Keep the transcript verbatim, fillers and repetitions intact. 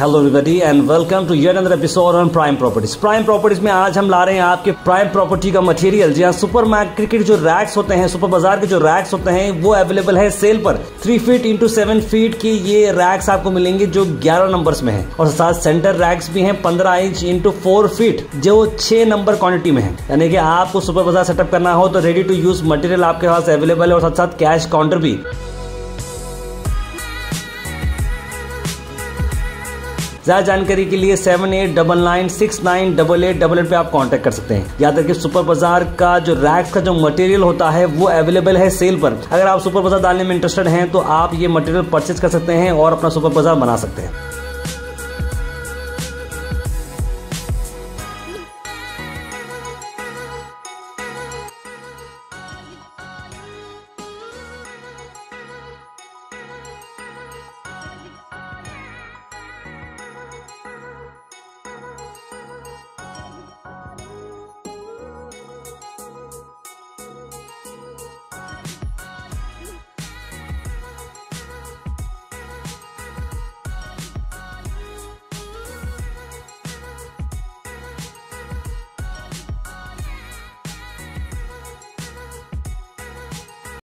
Hello everybody and welcome to yet another episode on prime properties. Prime properties में आज हम ला रहे हैं आपके प्राइम प्रॉपर्टी का मटेरियल। जी हाँ, सुपर मार्केट के जो रैक्स होते हैं, सुपर बाजार के जो रैक्स होते हैं वो अवेलेबल है सेल पर। Three feet into seven feet के ये रैक्स आपको मिलेंगे जो ग्यारह नंबर्स में है, और साथ सेंटर रैक्स भी है पंद्रह इंच इंटू फोर फीट जो छह नंबर क्वांटिटी में है। यानी कि आपको सुपर बाजार सेटअप करना हो तो रेडी टू यूज मटेरियल आपके पास अवेलेबल है, और साथ साथ कैश काउंटर भी। ज्यादा जानकारी के लिए seven eight double nine six nine double eight double eight पे आप कांटेक्ट कर सकते हैं। याद रखिए सुपर बाजार का जो रैक्स का जो मटेरियल होता है वो अवेलेबल है सेल पर। अगर आप सुपर बाजार डालने में इंटरेस्टेड हैं तो आप ये मटेरियल परचेज कर सकते हैं और अपना सुपर बाजार बना सकते हैं।